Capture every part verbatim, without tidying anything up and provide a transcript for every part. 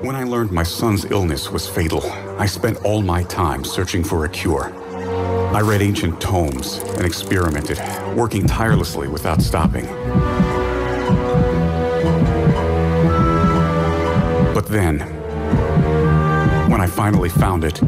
When I learned my son's illness was fatal, I spent all my time searching for a cure. I read ancient tomes and experimented, working tirelessly without stopping. But then, when I finally found it,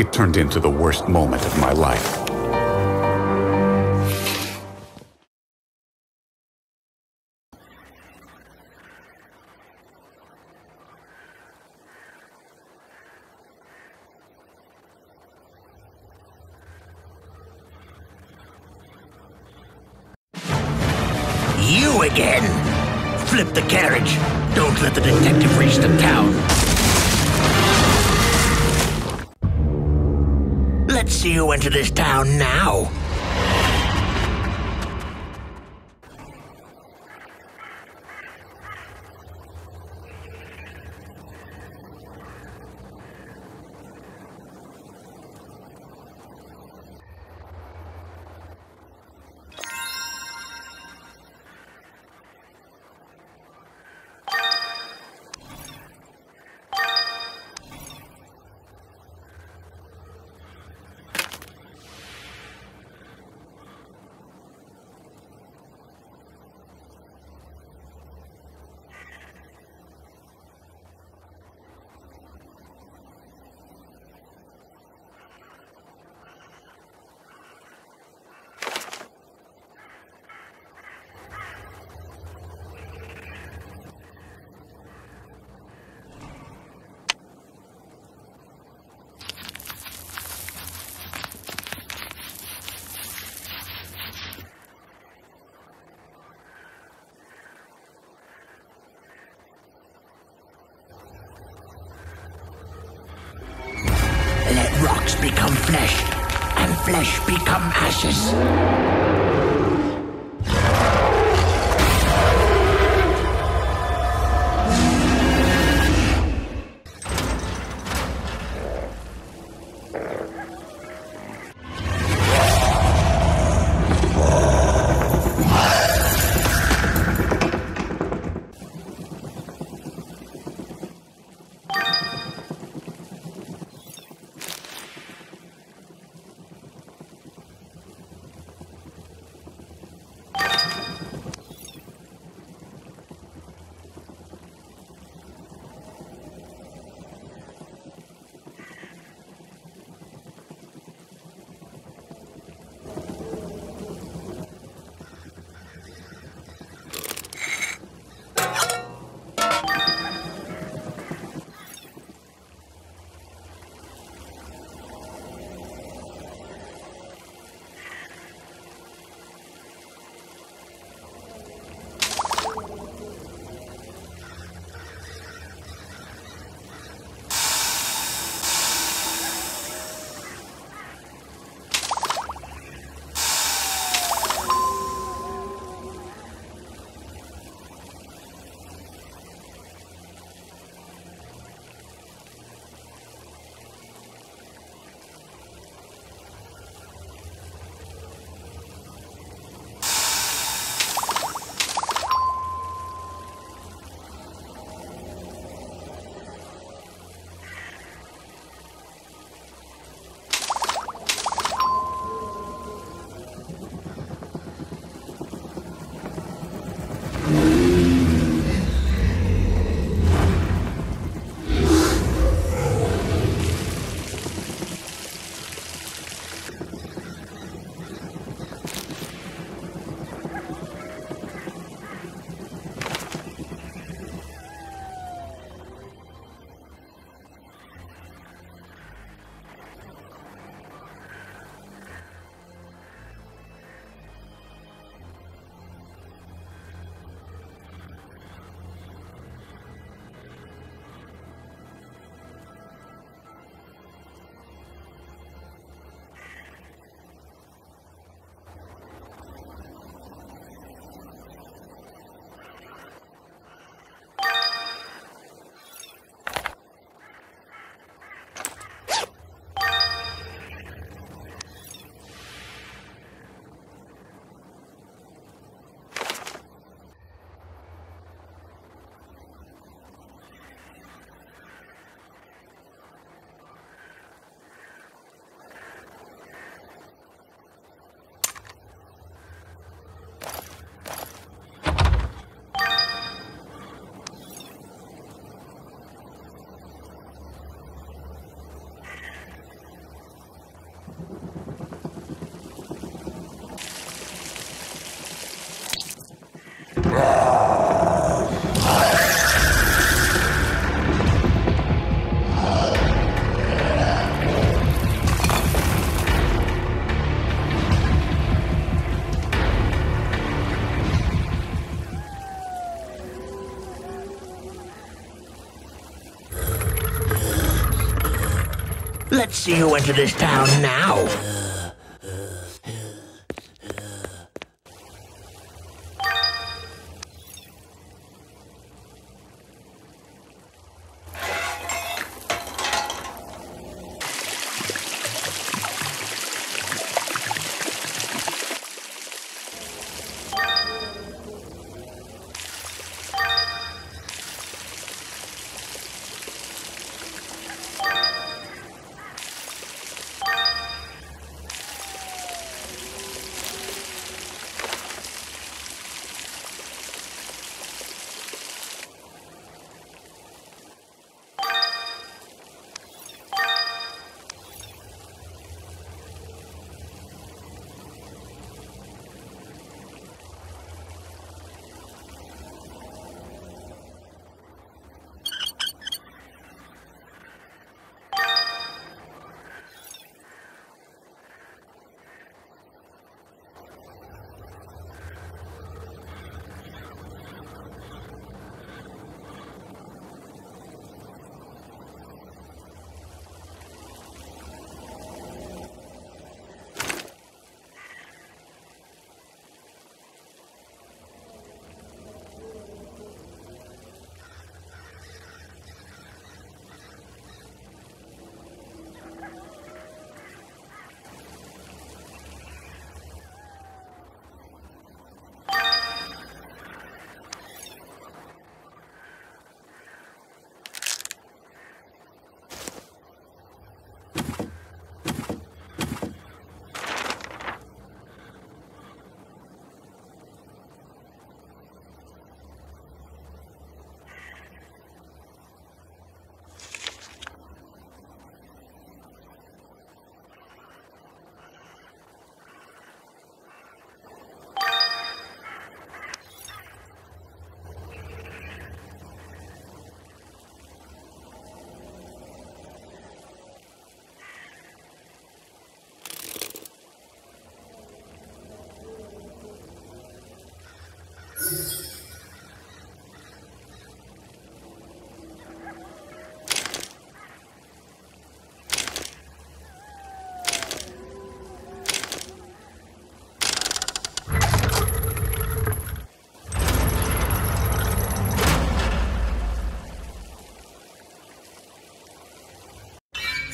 it turned into the worst moment of my life. You again! Flip the carriage! Don't let the detective reach the town! Let's see who entered this town now. Rocks become flesh, and flesh become ashes. Let's see who entered this town now.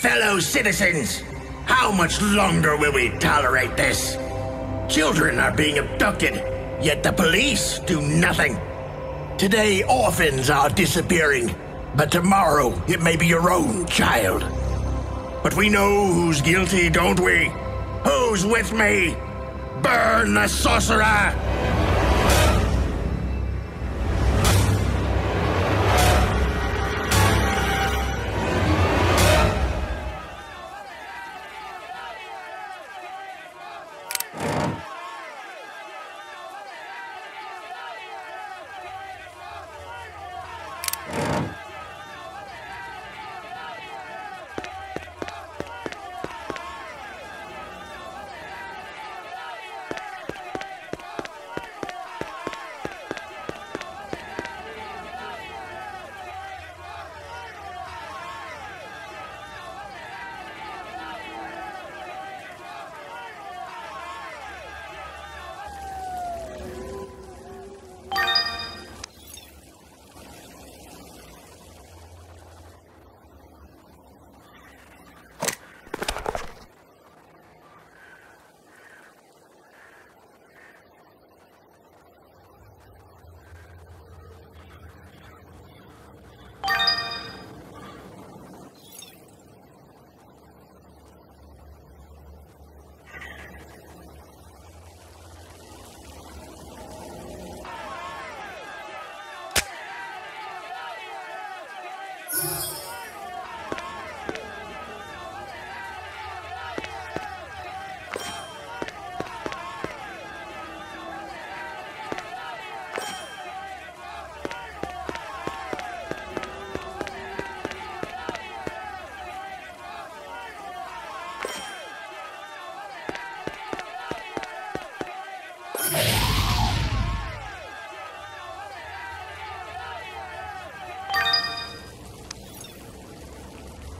Fellow citizens, how much longer will we tolerate this? Children are being abducted, yet the police do nothing. Today, orphans are disappearing, but tomorrow it may be your own child. But we know who's guilty, don't we? Who's with me? Burn the sorcerer!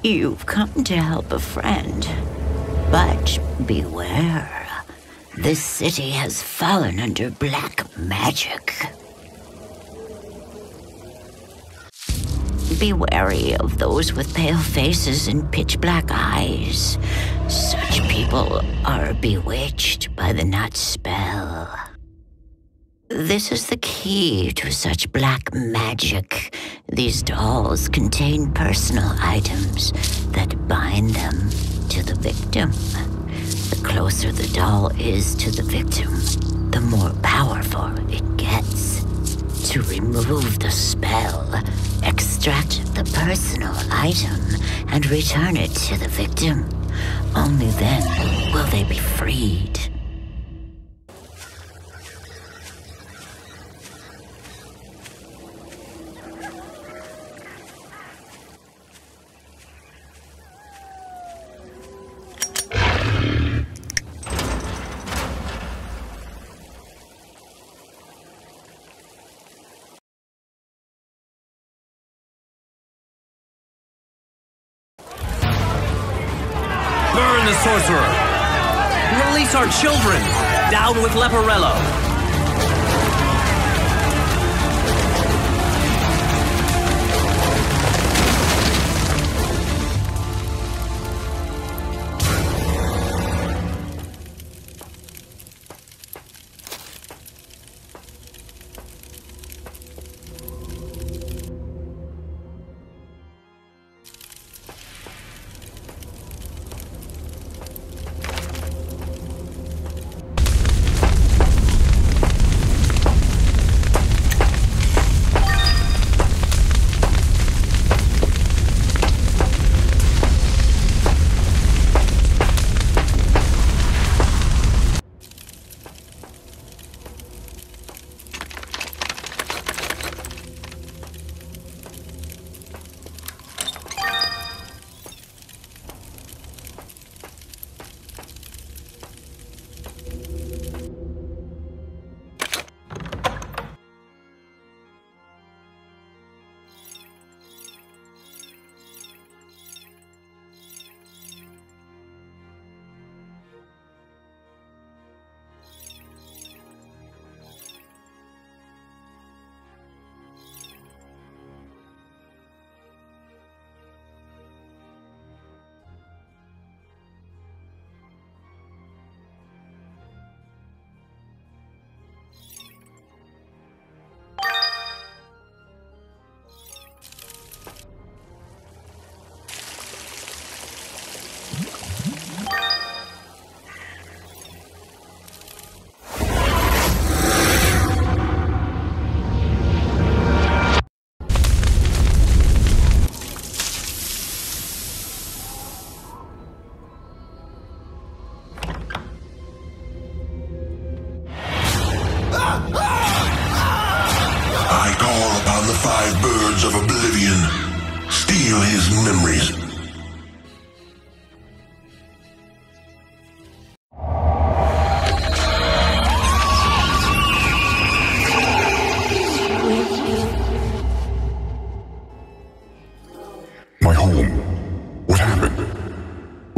You've come to help a friend. But beware. This city has fallen under black magic. Be wary of those with pale faces and pitch-black eyes. Such people are bewitched by the nut spell. This is the key to such black magic. These dolls contain personal items that bind them to the victim. The closer the doll is to the victim, the more powerful it gets. To remove the spell, extract the personal item and return it to the victim. Only then will they be freed. Sorcerer, release our children. Down with Leporello.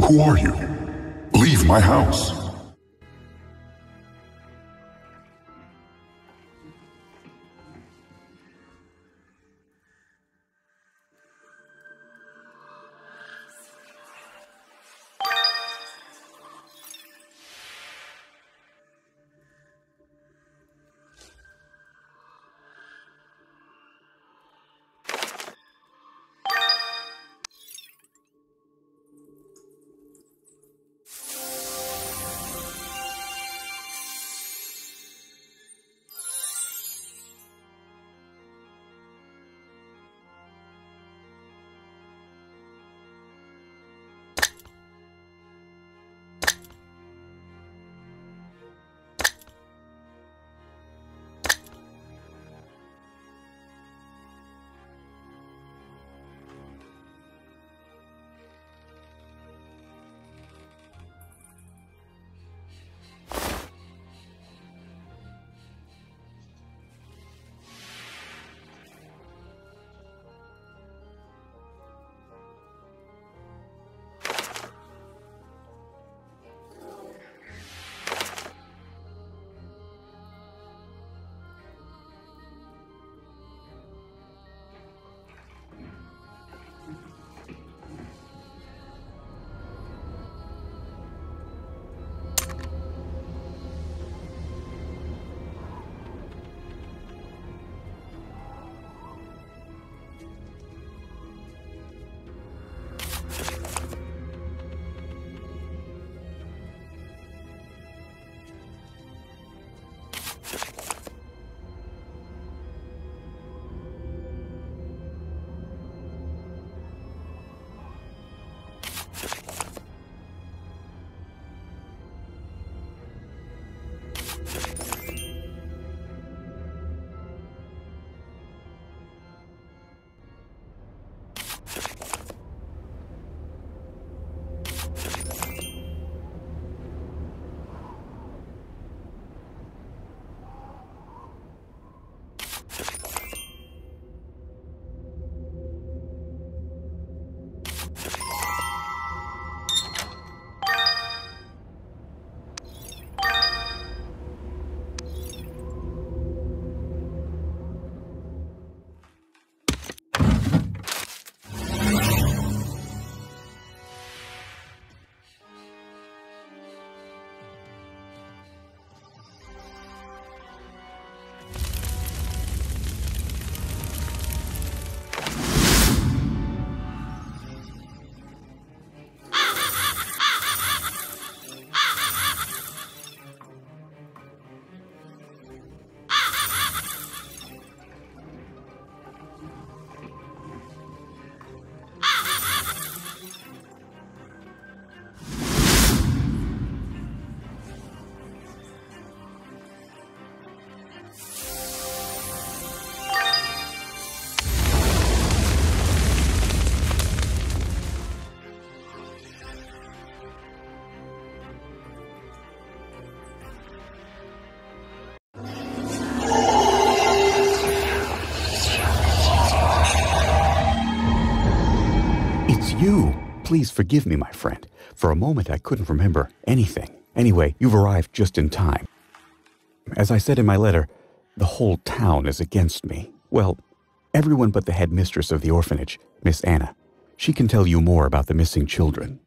Who are you? Leave my house. you. Please forgive me, my friend. For a moment, I couldn't remember anything. Anyway, you've arrived just in time. As I said in my letter, the whole town is against me. Well, everyone but the headmistress of the orphanage, Miss Anna. She can tell you more about the missing children.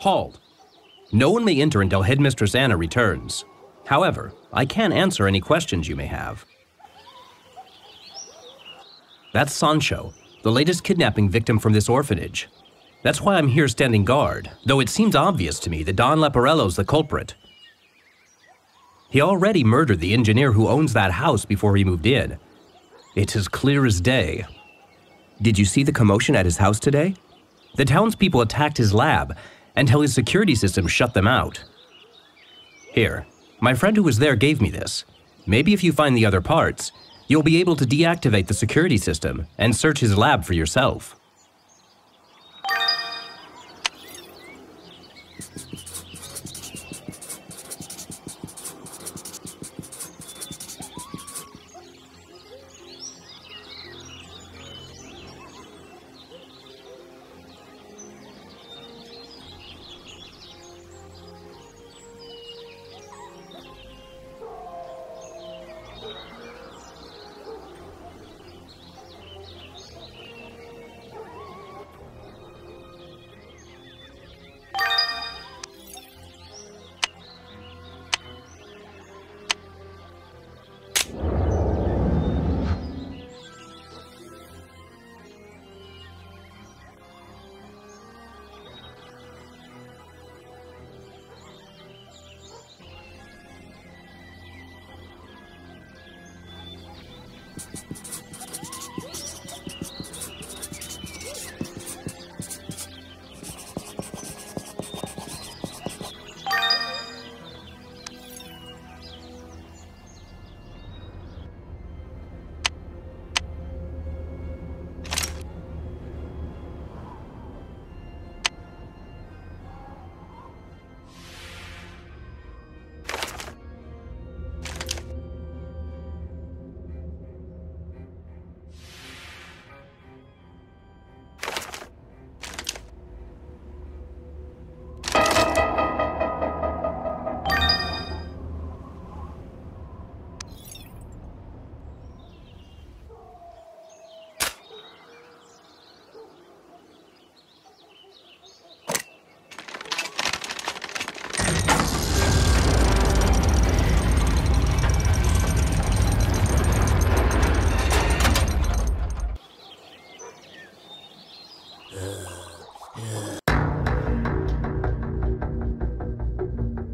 Halt. No one may enter until Headmistress Anna returns. However, I can answer any questions you may have. That's Sancho, the latest kidnapping victim from this orphanage. That's why I'm here standing guard, though it seems obvious to me that Don Leporello's the culprit. He already murdered the engineer who owns that house before he moved in. It's as clear as day. Did you see the commotion at his house today? The townspeople attacked his lab until his security system shut them out. Here, my friend who was there gave me this. Maybe if you find the other parts, you'll be able to deactivate the security system and search his lab for yourself.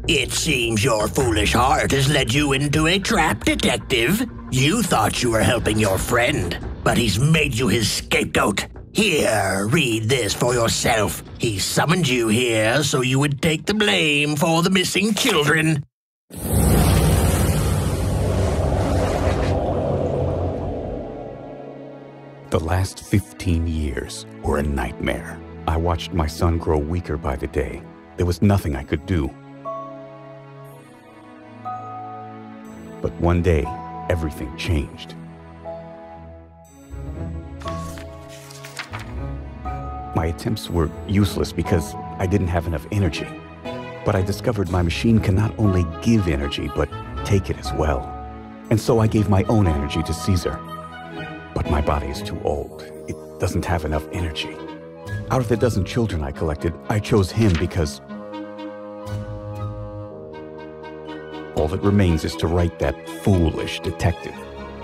It seems your foolish heart has led you into a trap, detective. You thought you were helping your friend, but he's made you his scapegoat. Here, read this for yourself. He summoned you here so you would take the blame for the missing children. The last fifteen years were a nightmare. I watched my son grow weaker by the day. There was nothing I could do. But one day, everything changed. My attempts were useless because I didn't have enough energy. But I discovered my machine can not only give energy, but take it as well. And so I gave my own energy to Cesare. But my body is too old. It doesn't have enough energy. Out of the dozen children I collected, I chose him because all that remains is to write that foolish detective.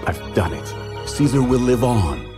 I've done it. Cesare will live on.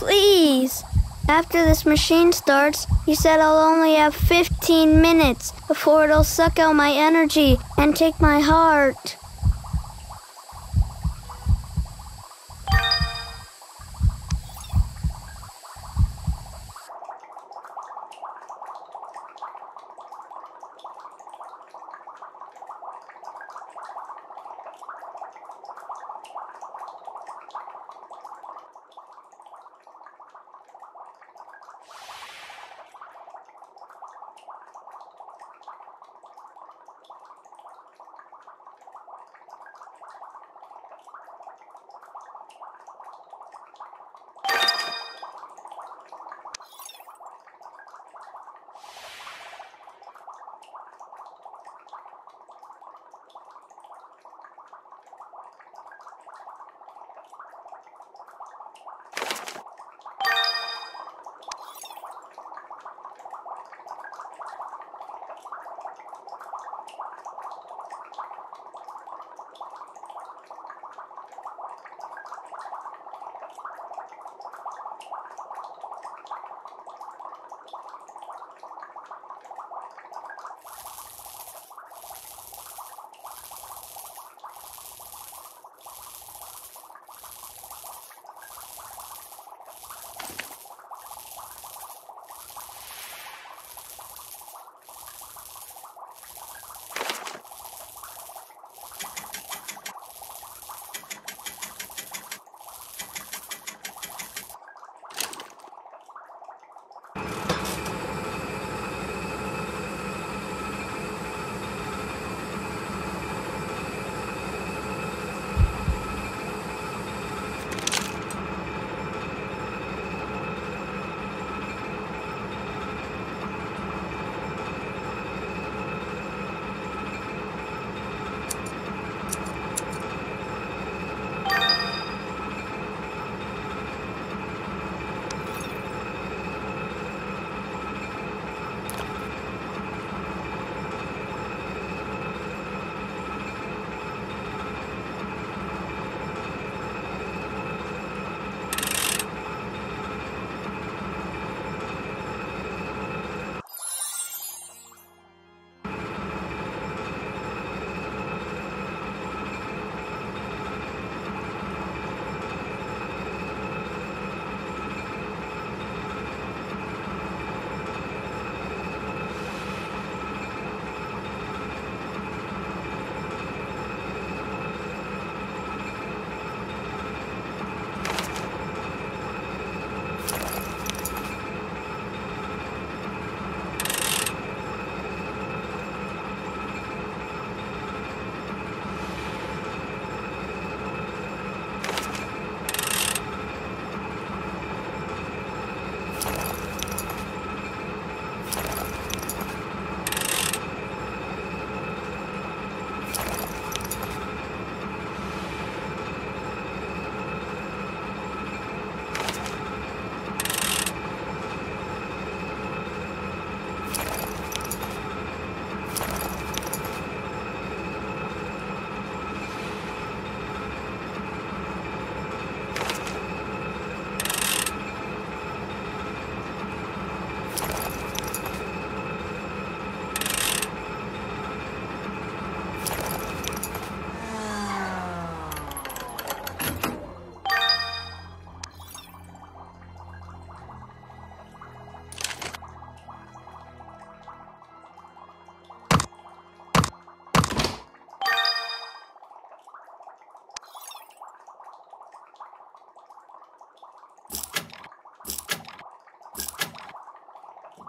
Please. After this machine starts, you said I'll only have fifteen minutes before it'll suck out my energy and take my heart.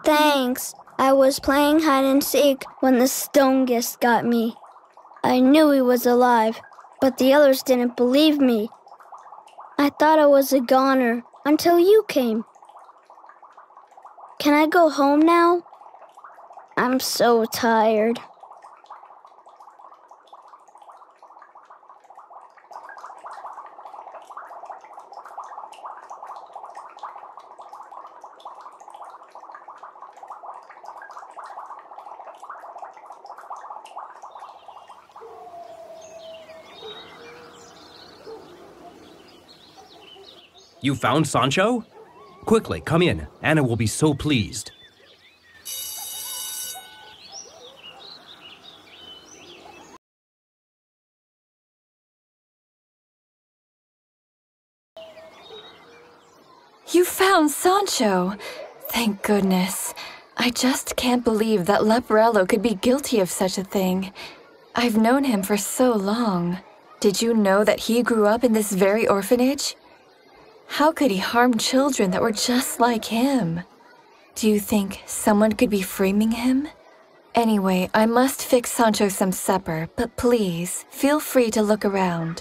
Thanks. I was playing hide and seek when the Stongus got me. I knew he was alive, but the others didn't believe me. I thought I was a goner until you came. Can I go home now? I'm so tired. You found Sancho? Quickly, come in. Anna will be so pleased. You found Sancho! Thank goodness. I just can't believe that Leporello could be guilty of such a thing. I've known him for so long. Did you know that he grew up in this very orphanage? How could he harm children that were just like him? Do you think someone could be framing him? Anyway, I must fix Sancho some supper, but please, feel free to look around.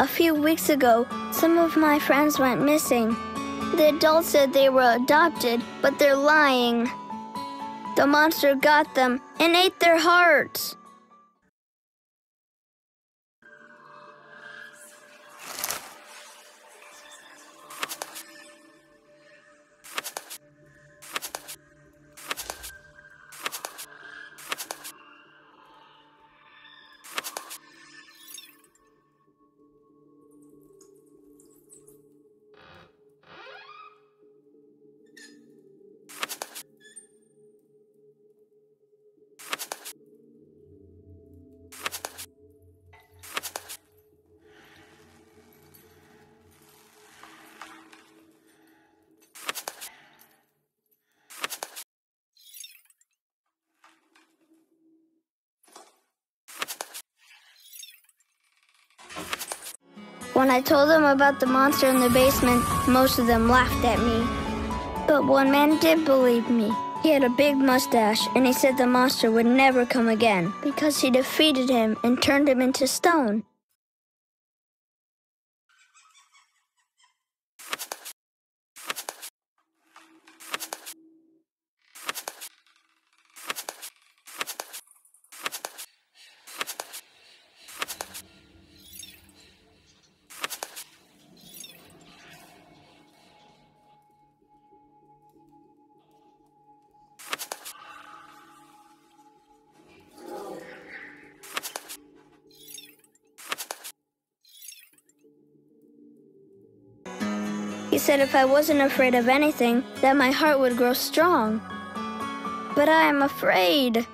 A few weeks ago, some of my friends went missing. The adults said they were adopted, but they're lying. The monster got them and ate their hearts. When I told them about the monster in the basement, most of them laughed at me. But one man did believe me. He had a big mustache, and he said the monster would never come again because he defeated him and turned him into stone. He said if I wasn't afraid of anything, that my heart would grow strong. But I am afraid.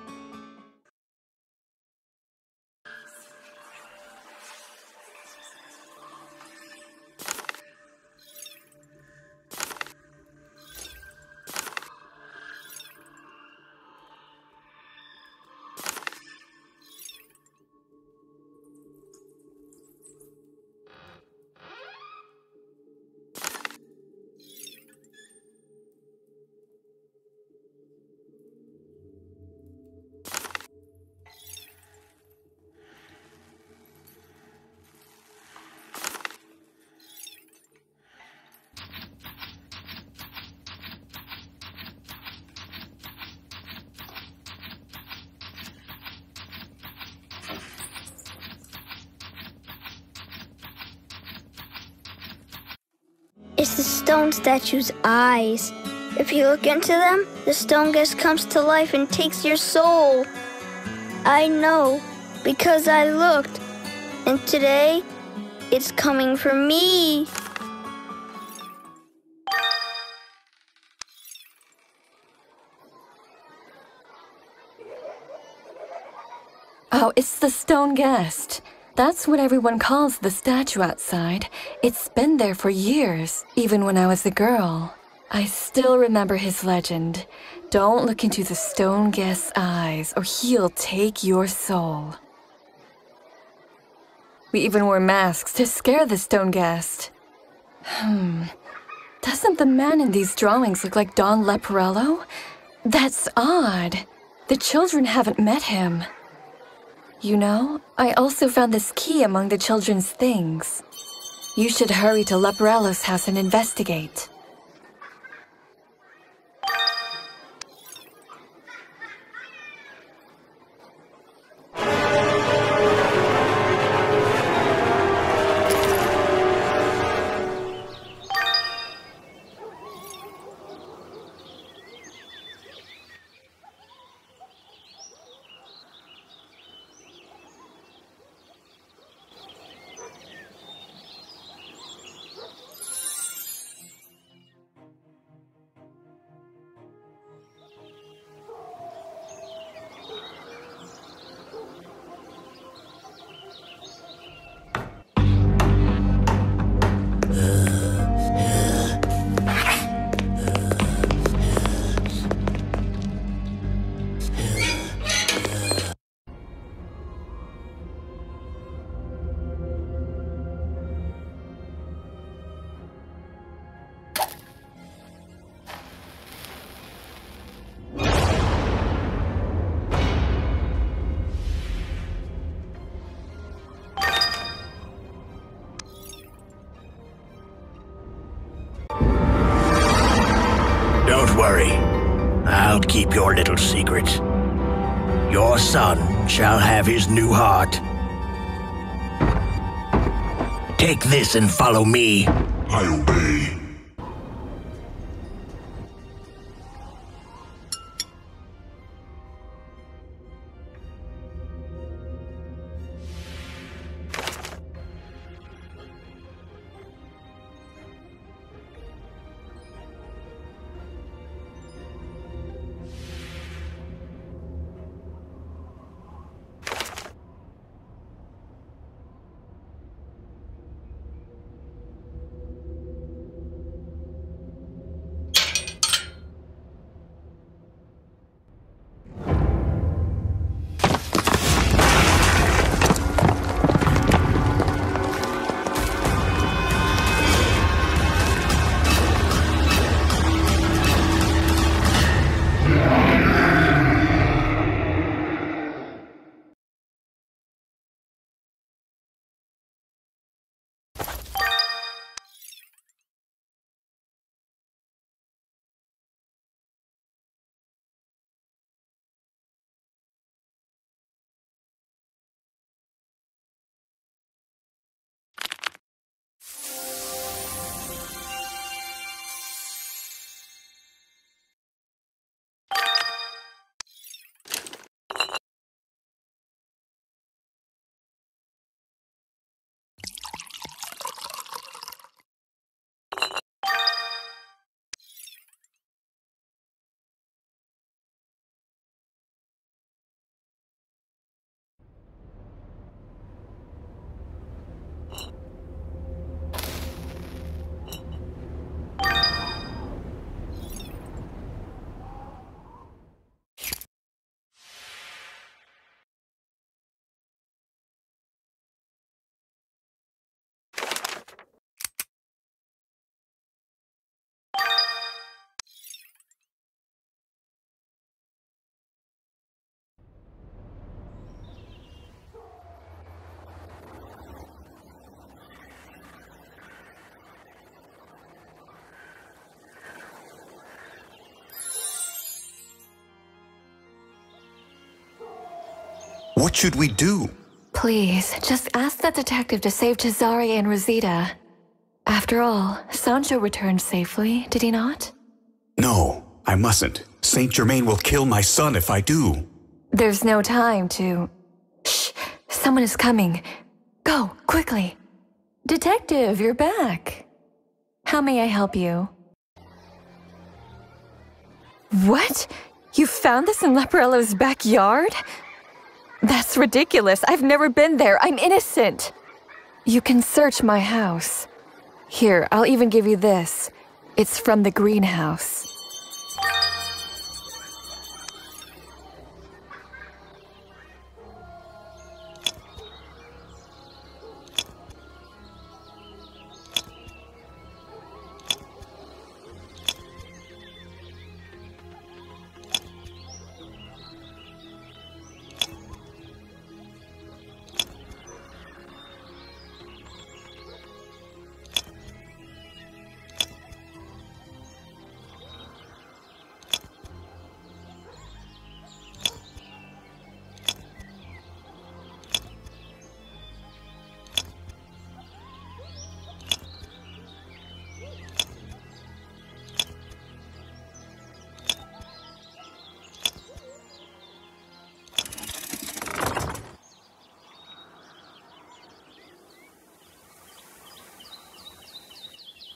It's the stone statue's eyes. If you look into them, the stone ghost comes to life and takes your soul. I know, because I looked, and today, it's coming for me. Oh, it's the stone guest. That's what everyone calls the statue outside. It's been there for years, even when I was a girl. I still remember his legend. Don't look into the stone guest's eyes, or he'll take your soul. We even wore masks to scare the stone guest. Hmm. Doesn't the man in these drawings look like Don Leporello? That's odd. The children haven't met him. You know, I also found this key among the children's things. You should hurry to Leporello's house and investigate. Keep your little secret. Your son shall have his new heart. Take this and follow me. I obey. What should we do? Please, just ask that detective to save Cesare and Rosita. After all, Sancho returned safely, did he not? No, I mustn't. Saint Germain will kill my son if I do. There's no time to... Shh! Someone is coming. Go, quickly! Detective, you're back! How may I help you? What? You found this in Leporello's backyard? That's ridiculous. I've never been there. I'm innocent. You can search my house. Here, I'll even give you this. It's from the greenhouse.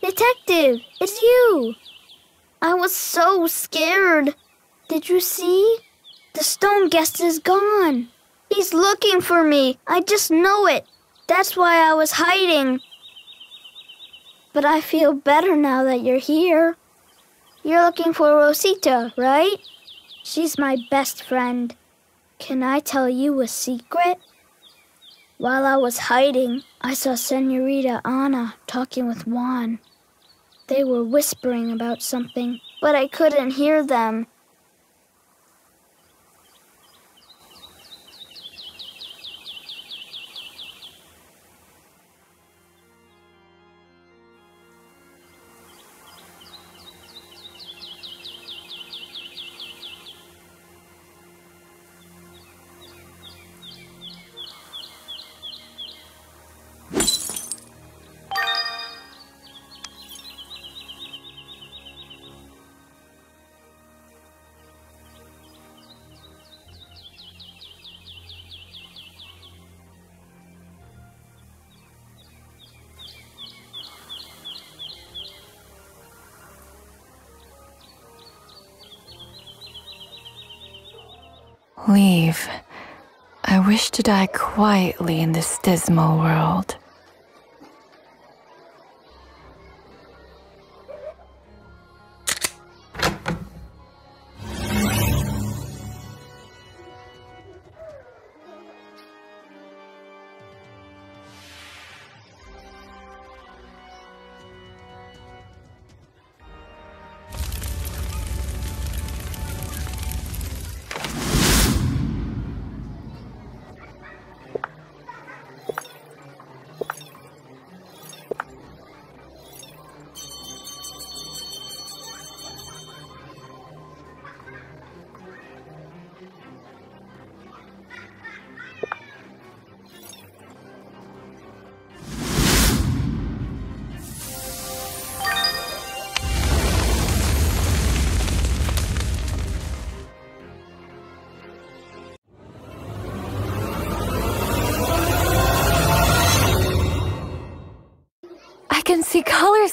Detective, it's you! I was so scared. Did you see? The stone guest is gone. He's looking for me. I just know it. That's why I was hiding. But I feel better now that you're here. You're looking for Rosita, right? She's my best friend. Can I tell you a secret? While I was hiding, I saw Senorita Anna talking with Juan. They were whispering about something, but I couldn't hear them. Leave. I wish to die quietly in this dismal world.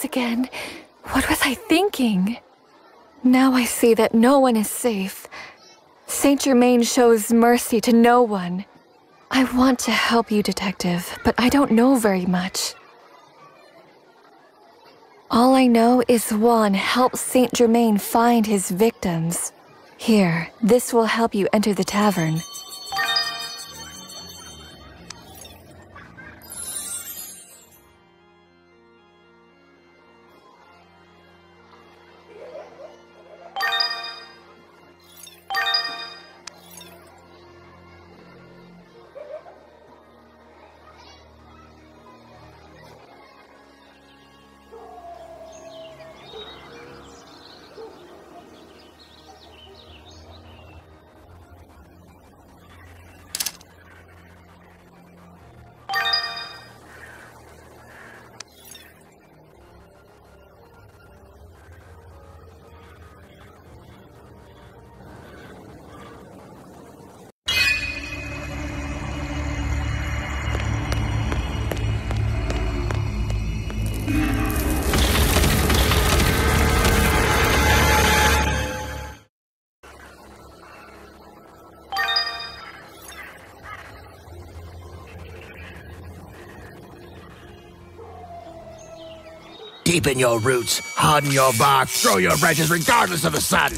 Again. What was I thinking? Now I see that no one is safe. Saint Germain shows mercy to no one. I want to help you, detective, but I don't know very much. All I know is Juan helps Saint Germain find his victims. Here, this will help you enter the tavern. Deepen your roots, harden your bark, throw your branches regardless of the sun.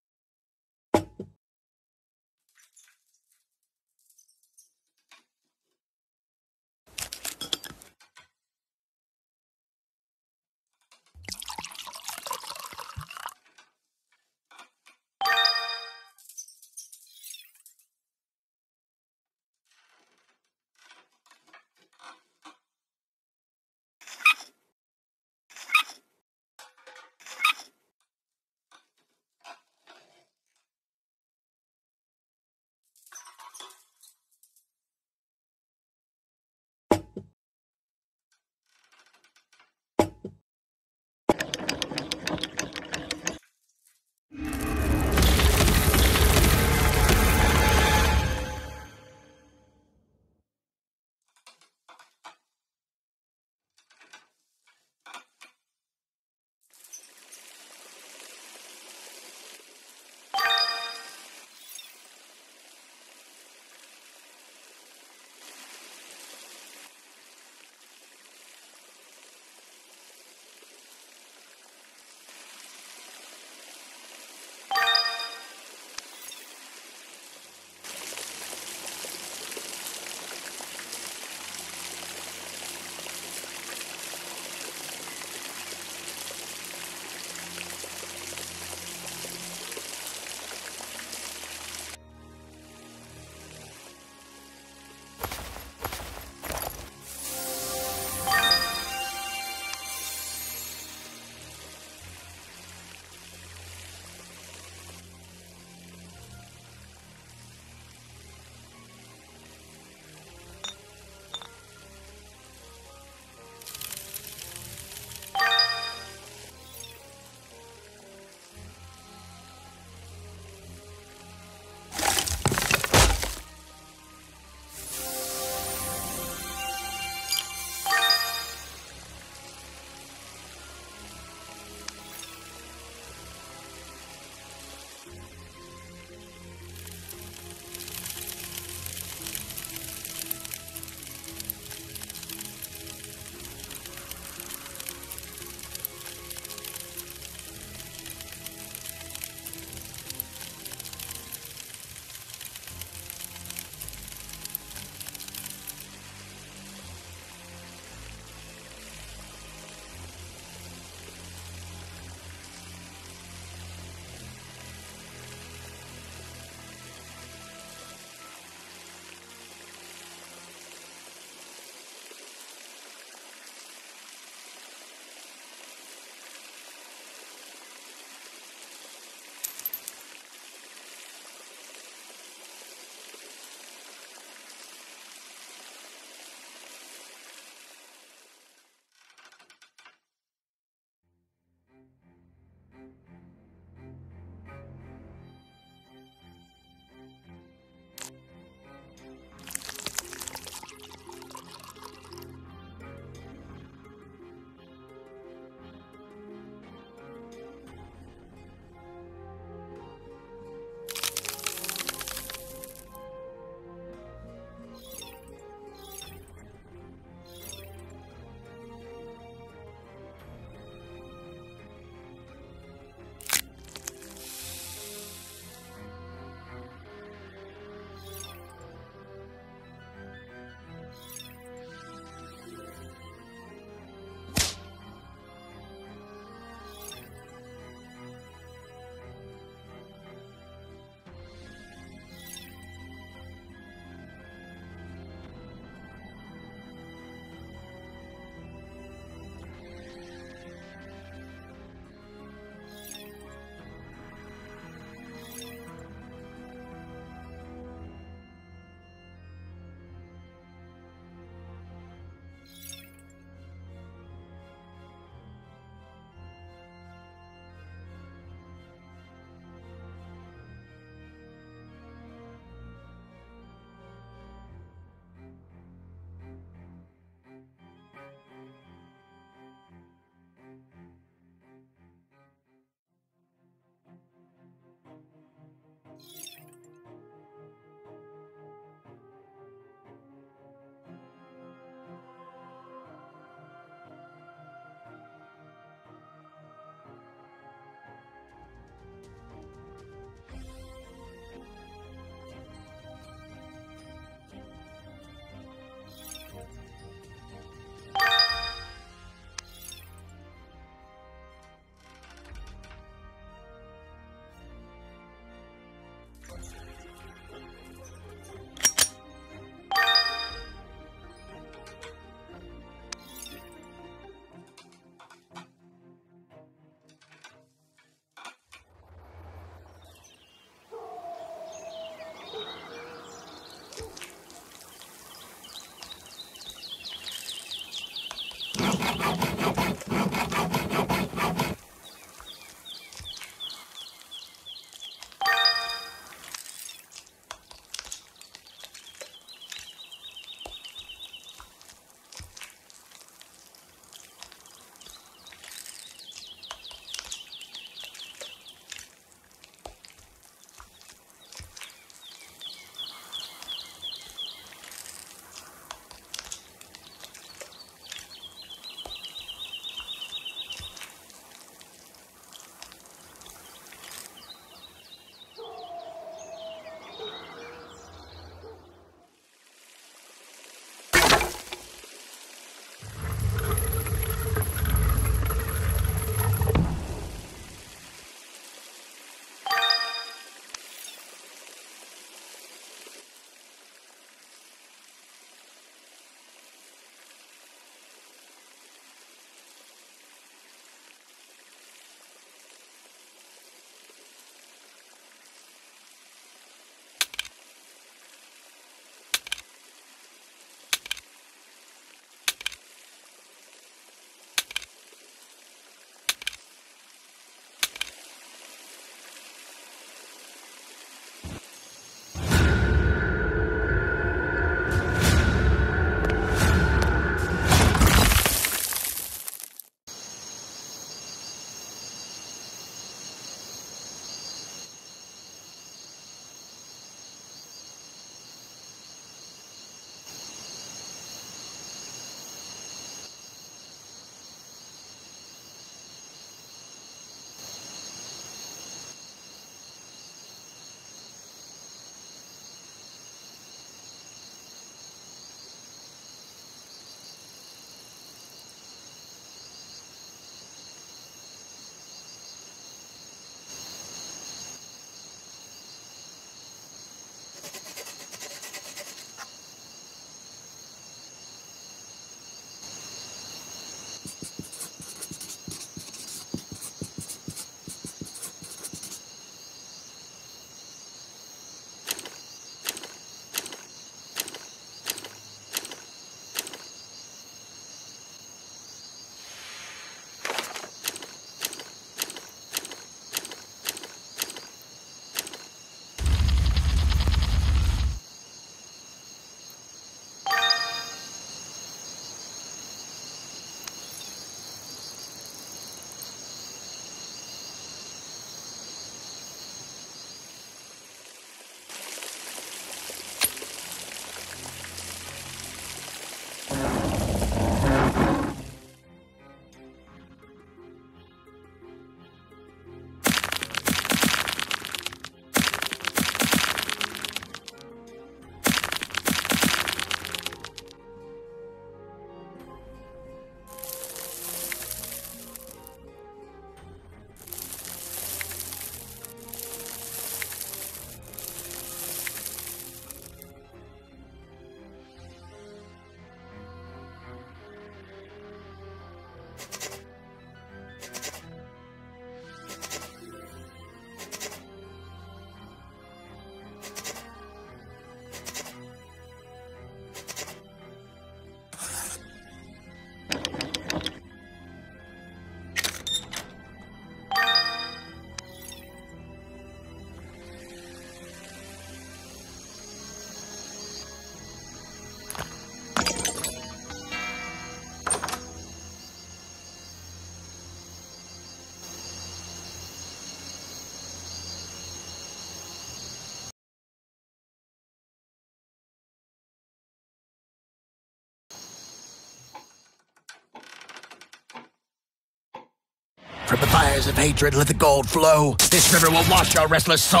From the fires of hatred, let the gold flow. This river will wash your restless soul.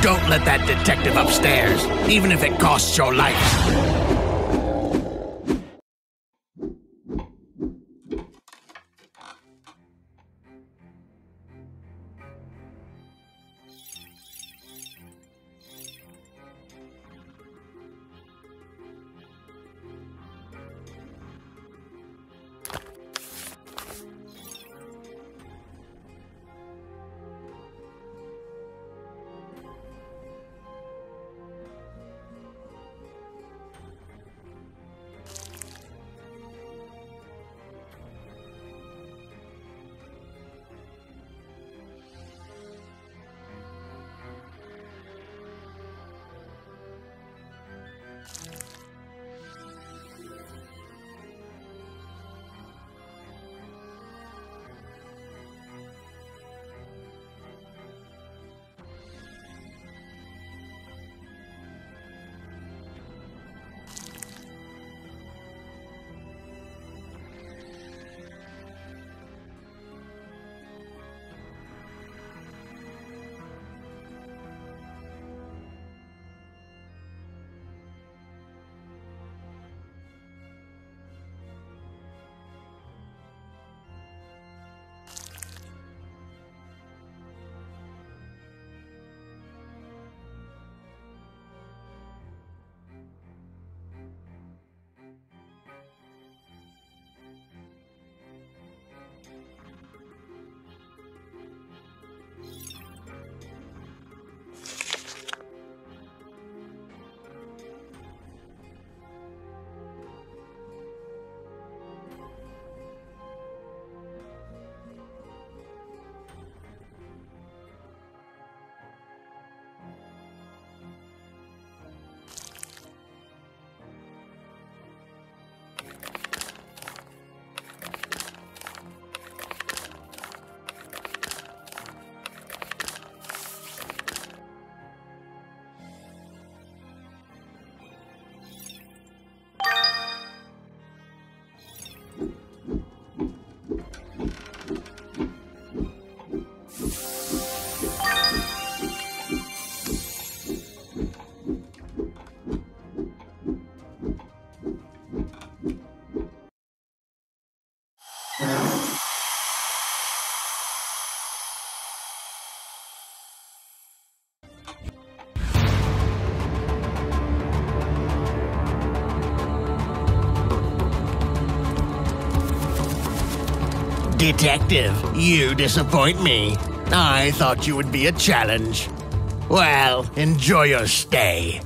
Don't let that detective upstairs, even if it costs your life. Detective, you disappoint me. I thought you would be a challenge. Well, enjoy your stay.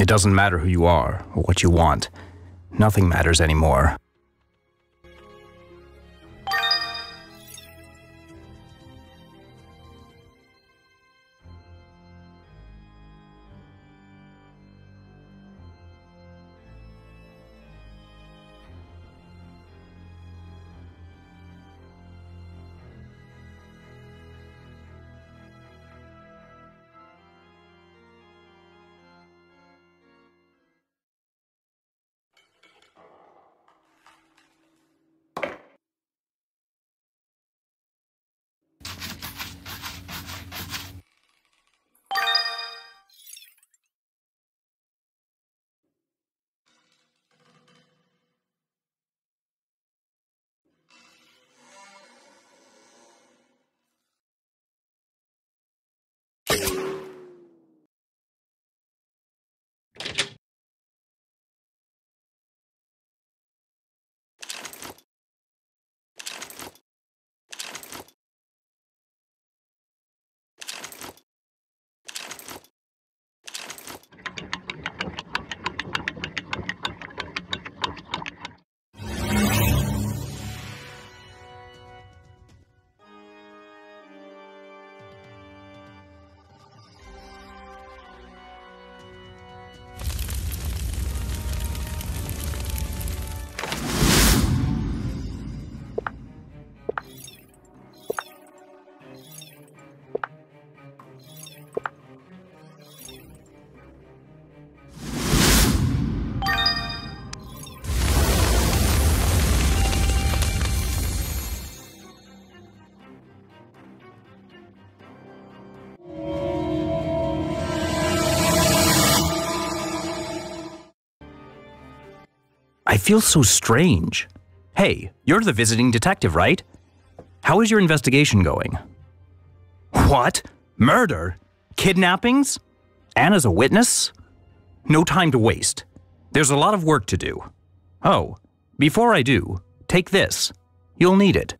It doesn't matter who you are or what you want. Nothing matters anymore. I feel so strange. Hey, you're the visiting detective, right? How is your investigation going? What? Murder? Kidnappings? Anna's a witness? No time to waste. There's a lot of work to do. Oh, before I do, take this. You'll need it.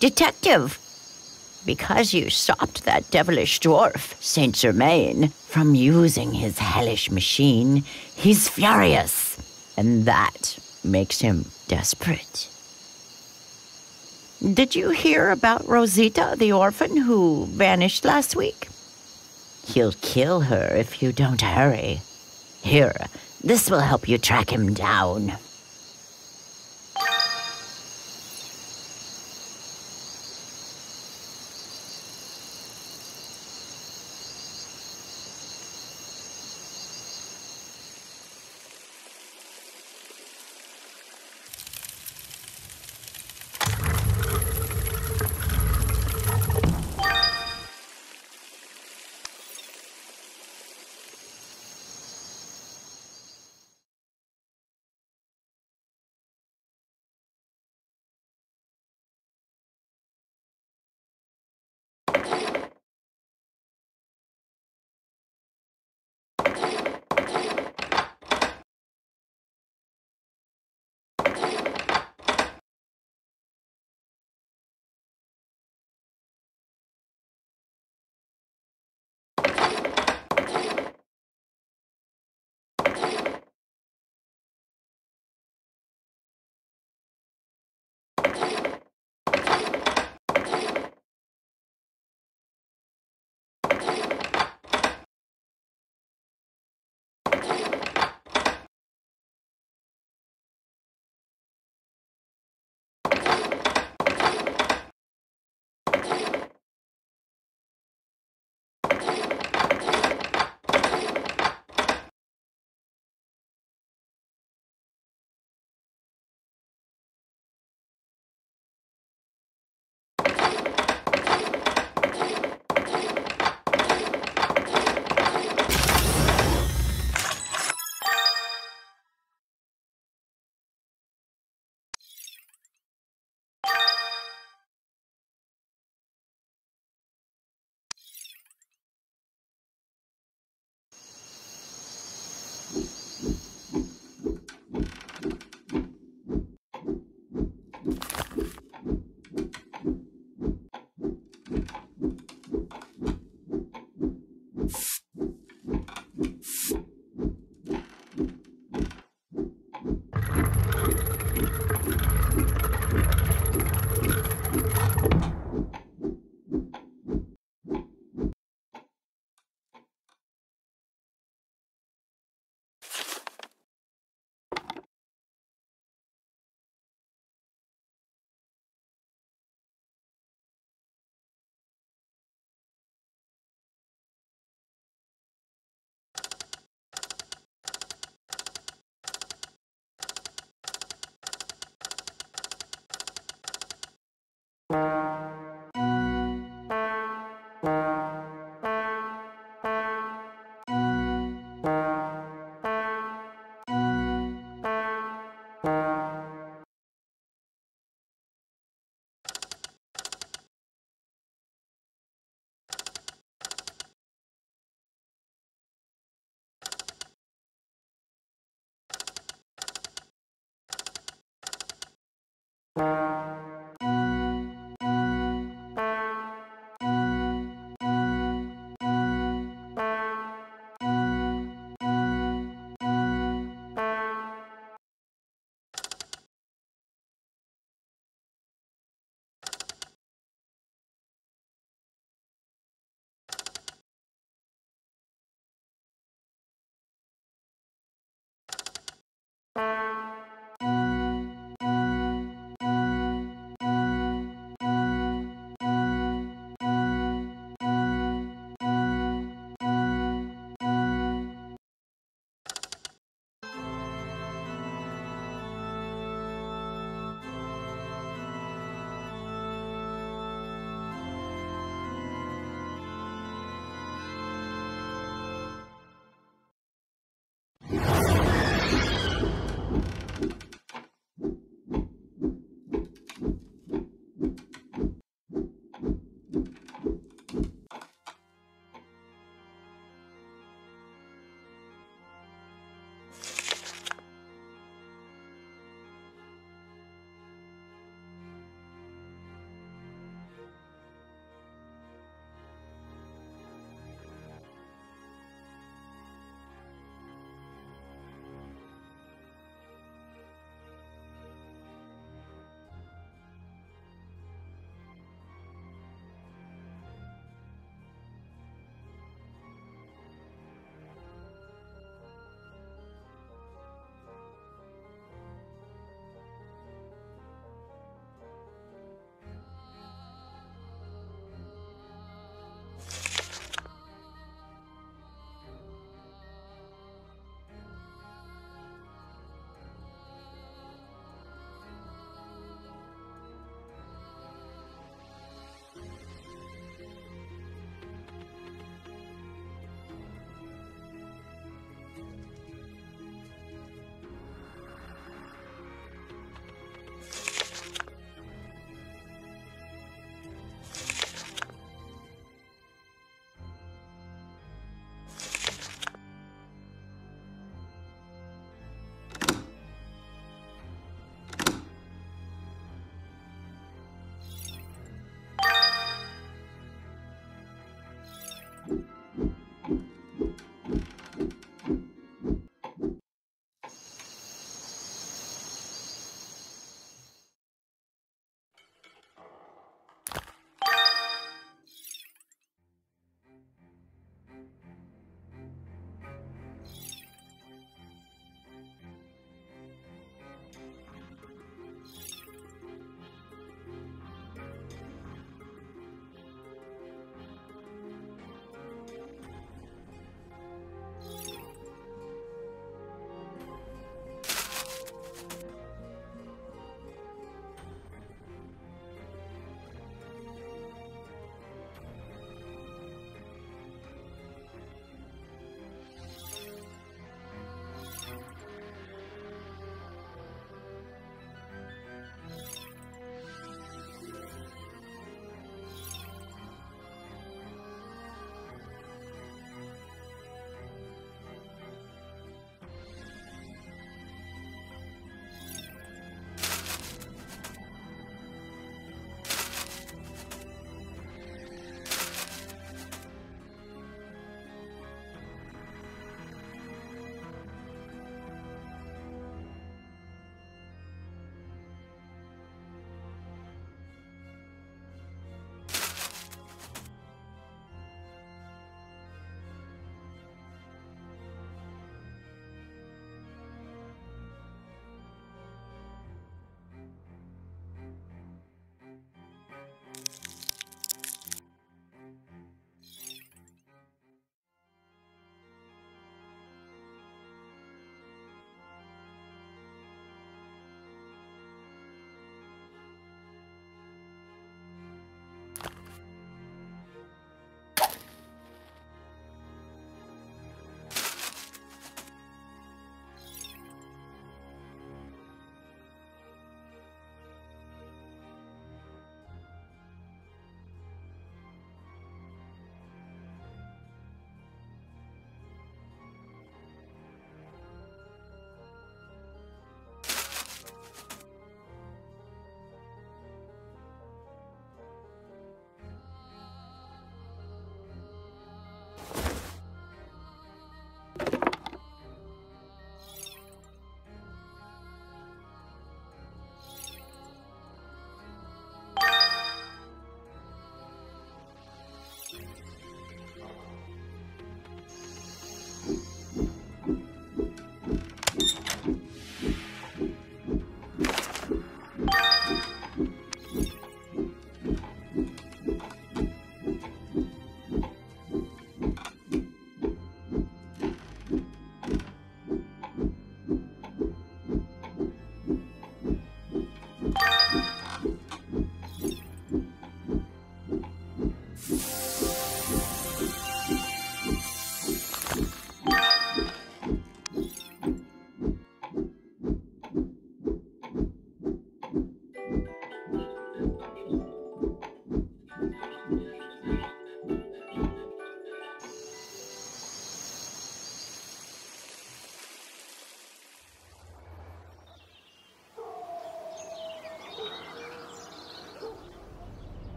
Detective, because you stopped that devilish dwarf, Saint Germain, from using his hellish machine, he's furious, and that makes him desperate. Did you hear about Rosita, the orphan who vanished last week? He'll kill her if you don't hurry. Here, this will help you track him down.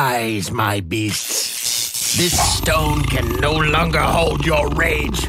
Rise, my beasts. This stone can no longer hold your rage.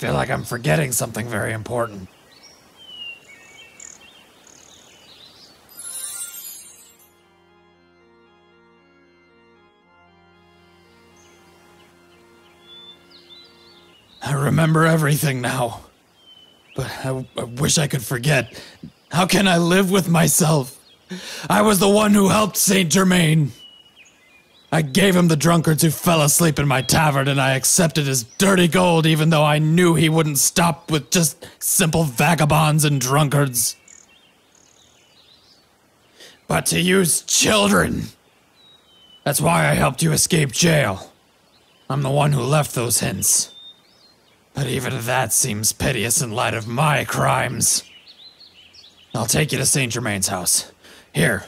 feel like I'm forgetting something very important. I remember everything now, but I, I wish I could forget. How can I live with myself? I was the one who helped Saint Germain. I gave him the drunkards who fell asleep in my tavern, and I accepted his dirty gold even though I knew he wouldn't stop with just simple vagabonds and drunkards. But to use children! That's why I helped you escape jail. I'm the one who left those hints. But even that seems piteous in light of my crimes. I'll take you to Saint Germain's house. Here.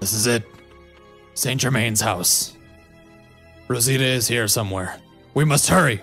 This is it. Saint Germain's house. Rosita is here somewhere. We must hurry!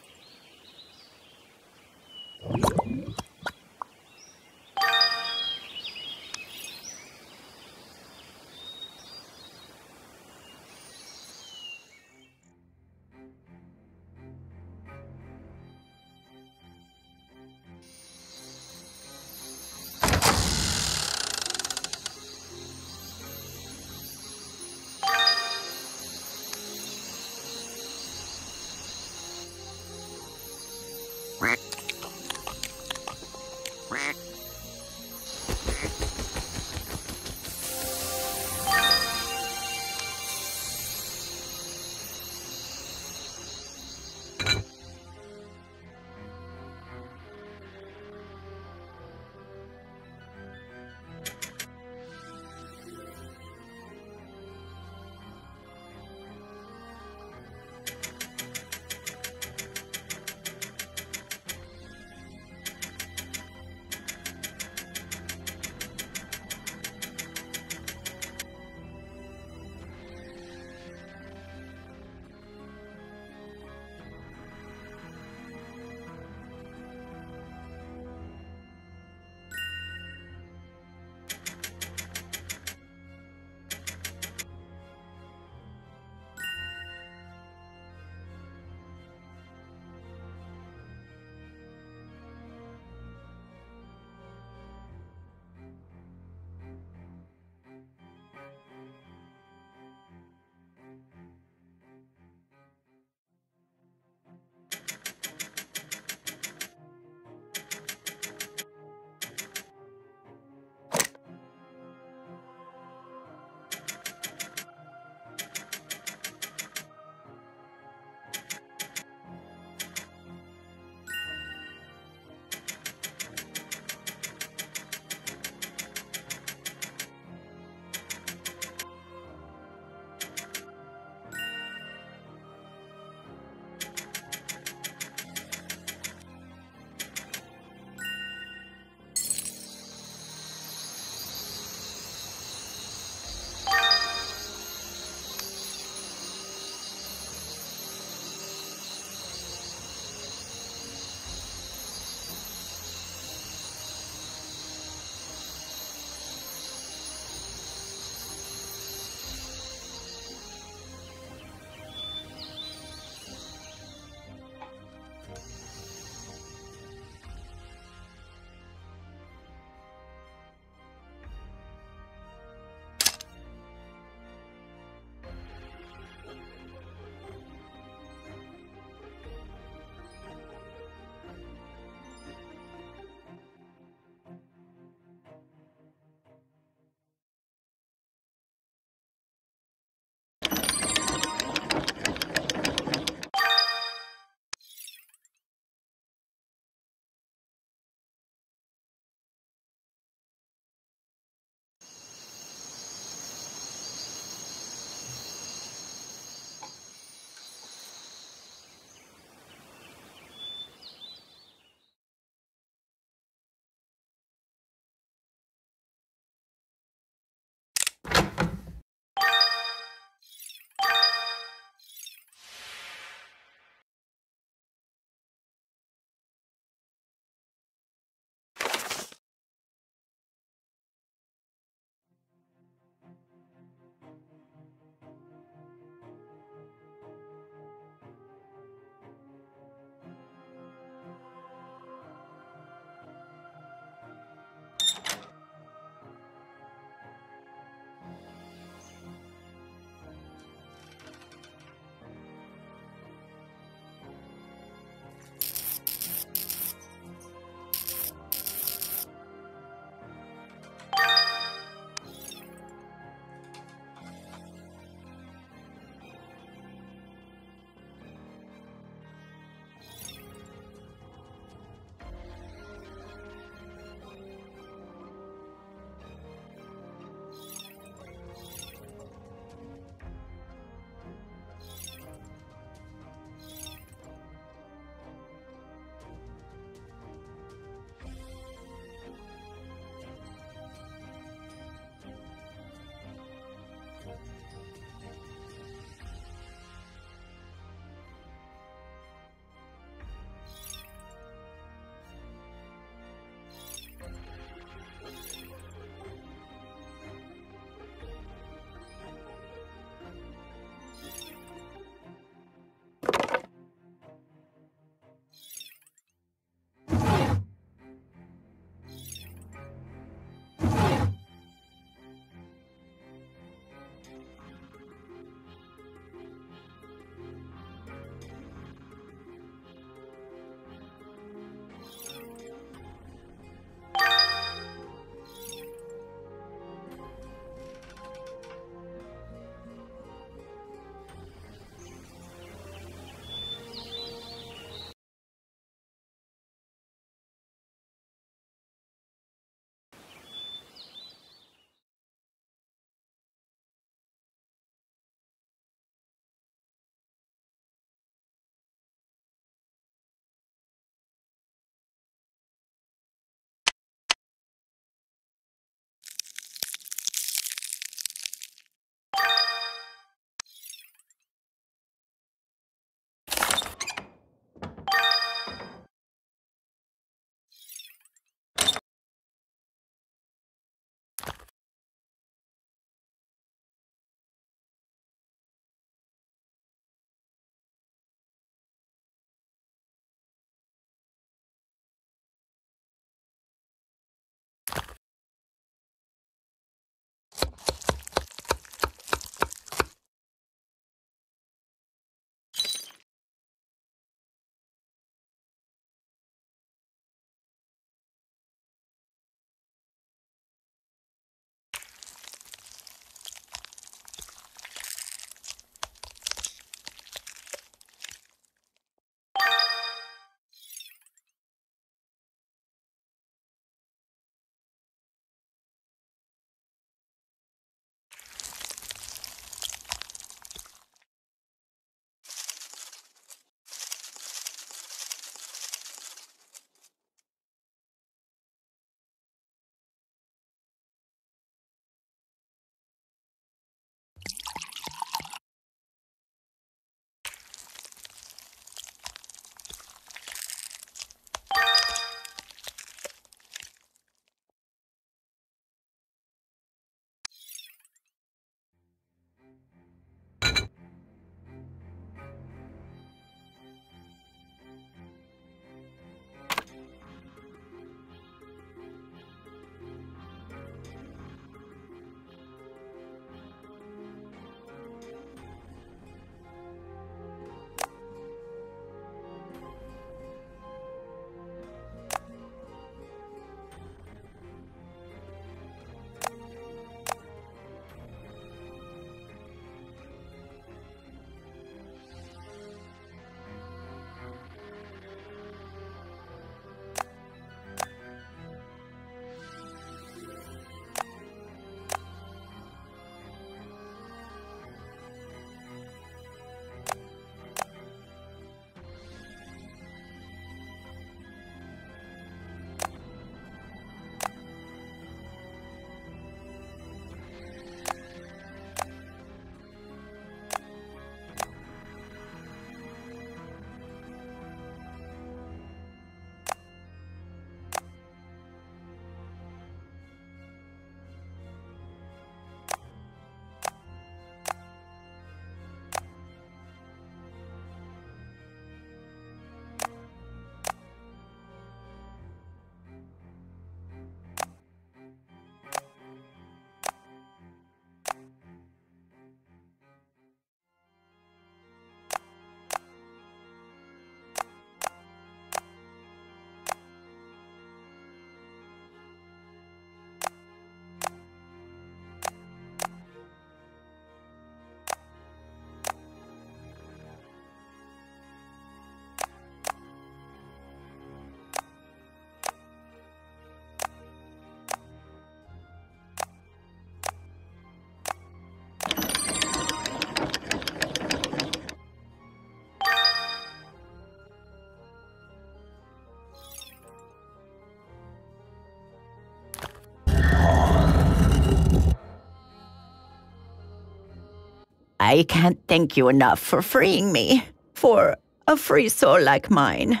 I can't thank you enough for freeing me. For a free soul like mine,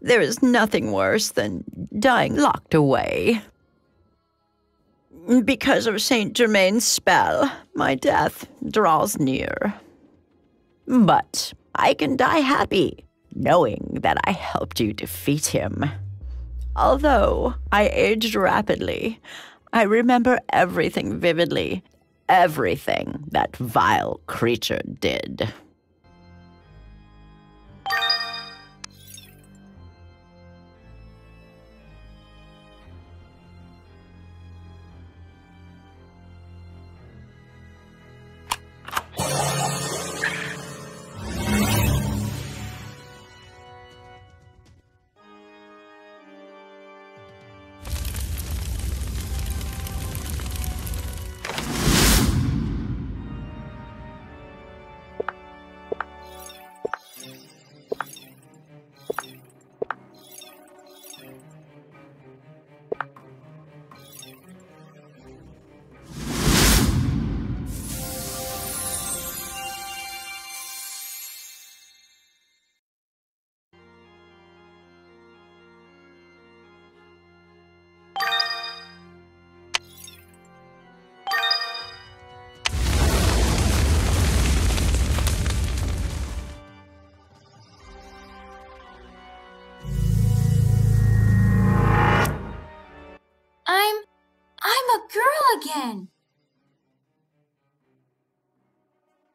there is nothing worse than dying locked away. Because of Saint Germain's spell, my death draws near. But I can die happy, knowing that I helped you defeat him. Although I aged rapidly, I remember everything vividly, everything that vile creature did.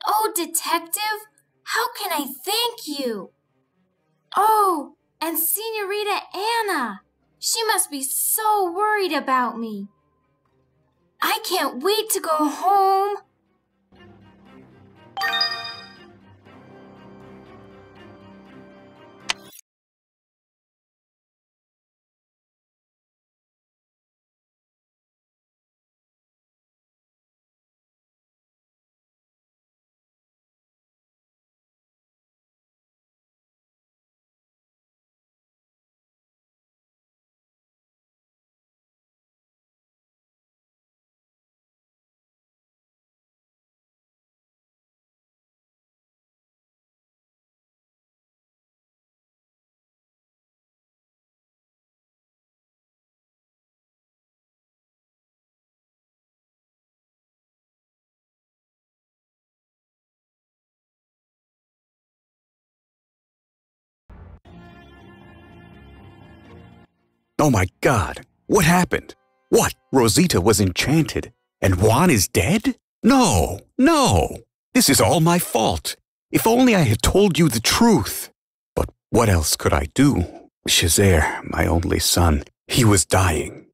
Oh, Detective, how can I thank you? Oh, and Senorita Anna, she must be so worried about me. I can't wait to go home. Oh my God, what happened? What? Rosita was enchanted, and Juan is dead? No, no, this is all my fault. If only I had told you the truth. But what else could I do? Cesare, my only son, he was dying.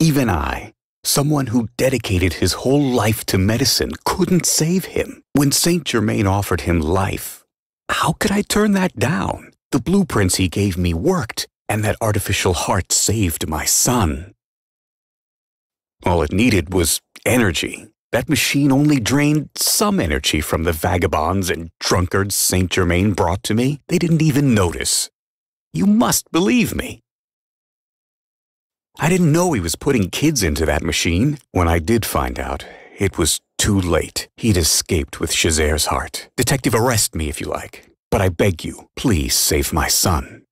Even I, someone who dedicated his whole life to medicine, couldn't save him. When Saint Germain offered him life, how could I turn that down? The blueprints he gave me worked, and that artificial heart saved my son. All it needed was energy. That machine only drained some energy from the vagabonds and drunkards Saint Germain brought to me. They didn't even notice. You must believe me. I didn't know he was putting kids into that machine. When I did find out, it was too late. He'd escaped with Cesare's heart. Detective, arrest me if you like. But I beg you, please save my son.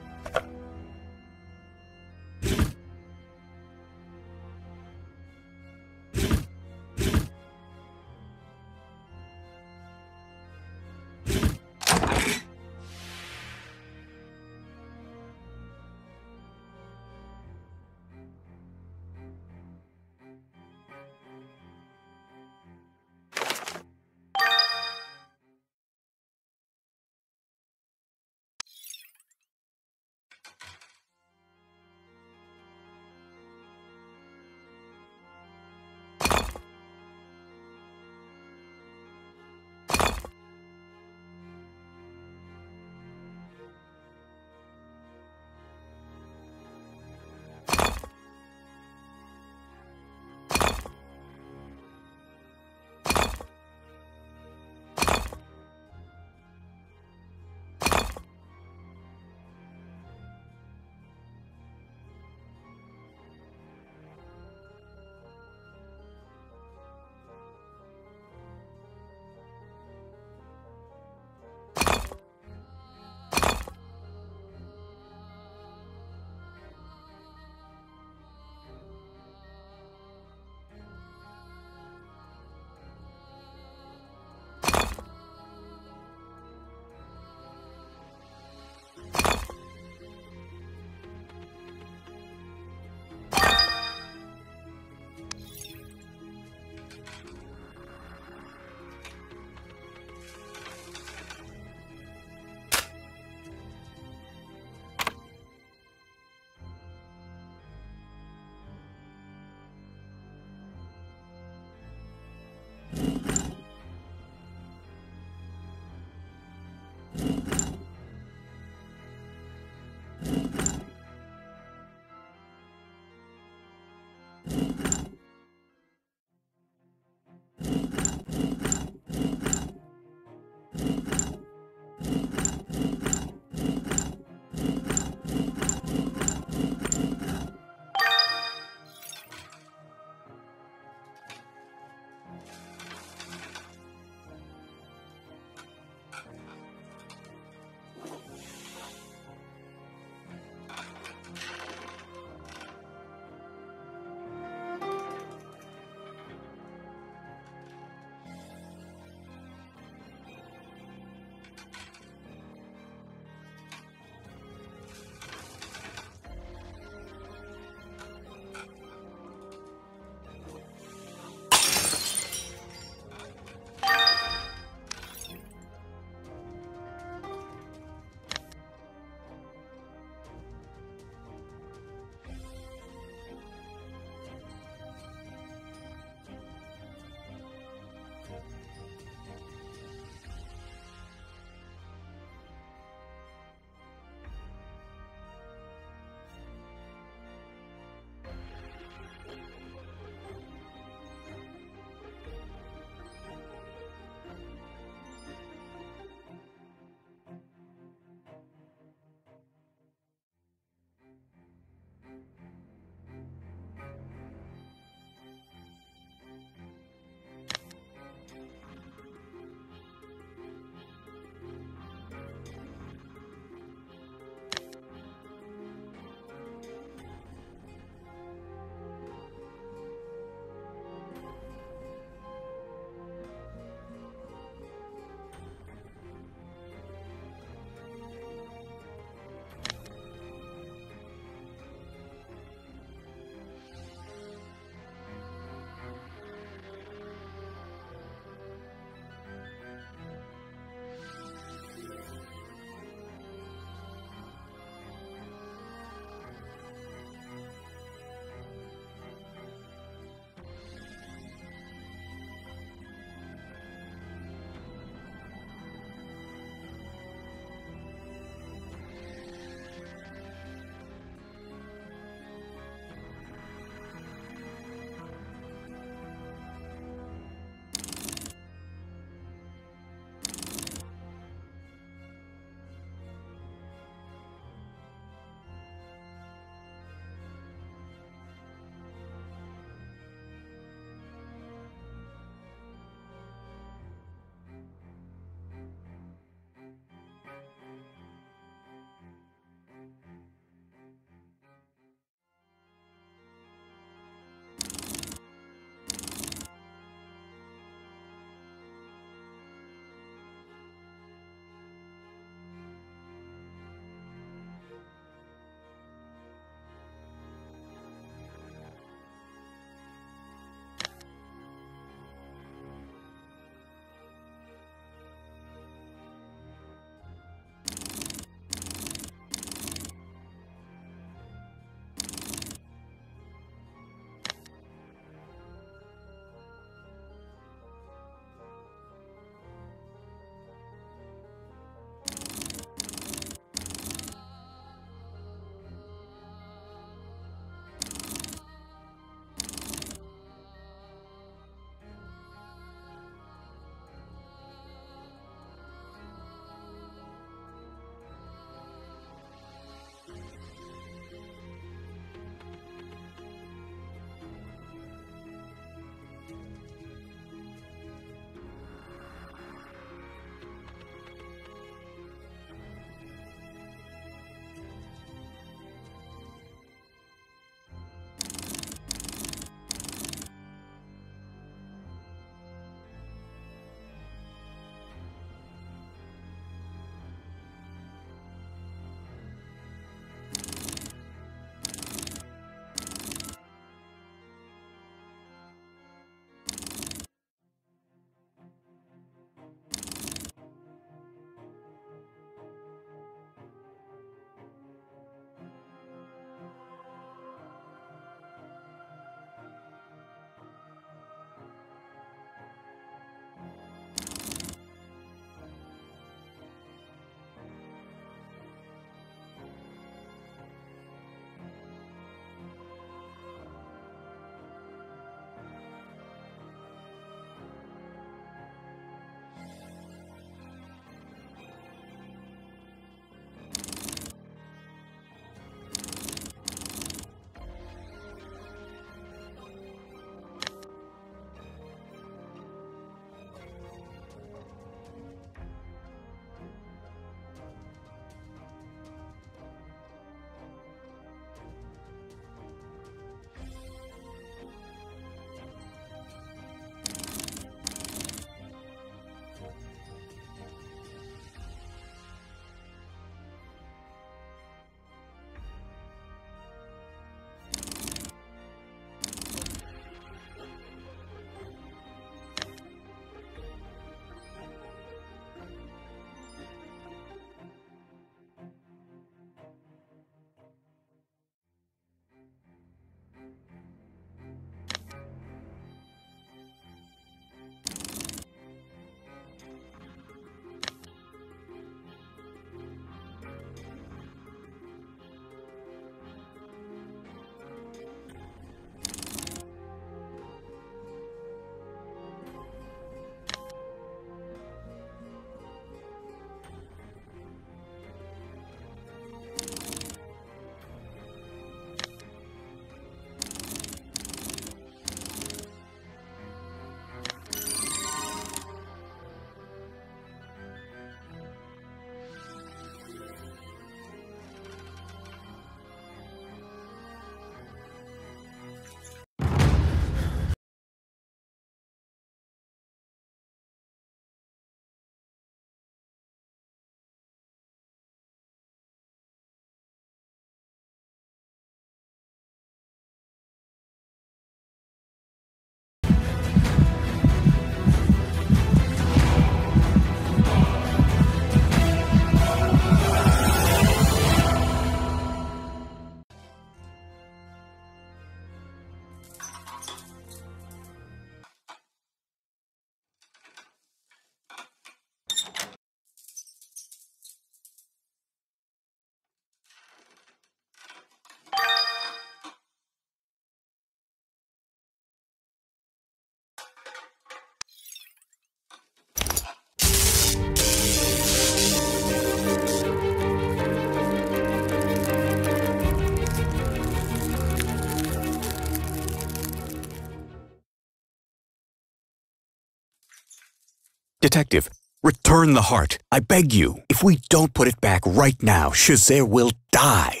Detective, return the heart, I beg you. If we don't put it back right now, Cesare will die.